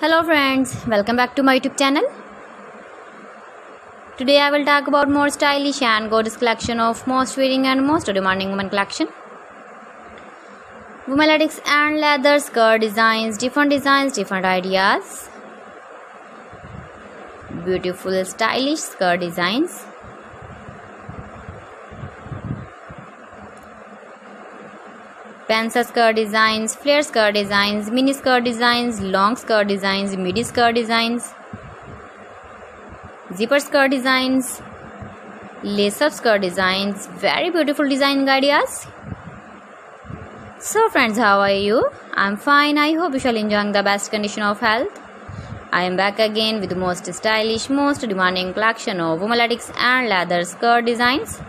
Hello friends, welcome back to my YouTube channel. Today I will talk about more stylish and gorgeous collection of most wearing and most demanding women collection. Womenatics and leather skirt designs, different ideas. Beautiful stylish skirt designs. Pencil skirt designs, flare skirt designs, mini skirt designs, long skirt designs, midi skirt designs, zipper skirt designs, lace up skirt designs. Very beautiful design ideas. So friends, how are you? I'm fine. I hope you shall enjoy the best condition of health. I am back again with the most stylish, most demanding collection of womenatics and leather skirt designs.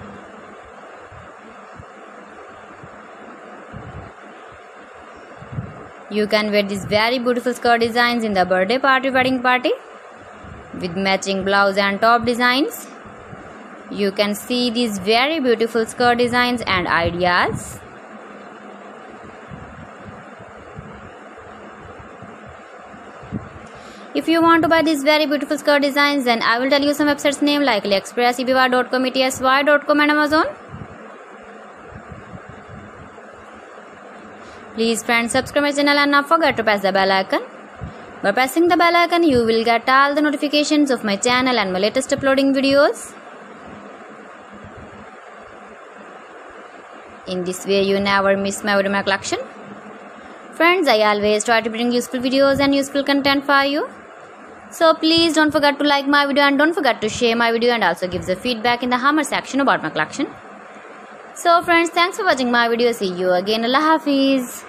You can wear these very beautiful skirt designs in the birthday party, wedding party with matching blouse and top designs. You can see these very beautiful skirt designs and ideas. If you want to buy these very beautiful skirt designs, then I will tell you some websites name like lexpress, ebvr.com, etsy.com and Amazon. Please friends, subscribe my channel and not forget to press the bell icon. By pressing the bell icon, you will get all the notifications of my channel and my latest uploading videos. In this way, you never miss my video collection. Friends, I always try to bring useful videos and useful content for you. So please don't forget to like my video and don't forget to share my video and also give the feedback in the comment section about my collection. So friends, thanks for watching my video. See you again. Allah Hafiz.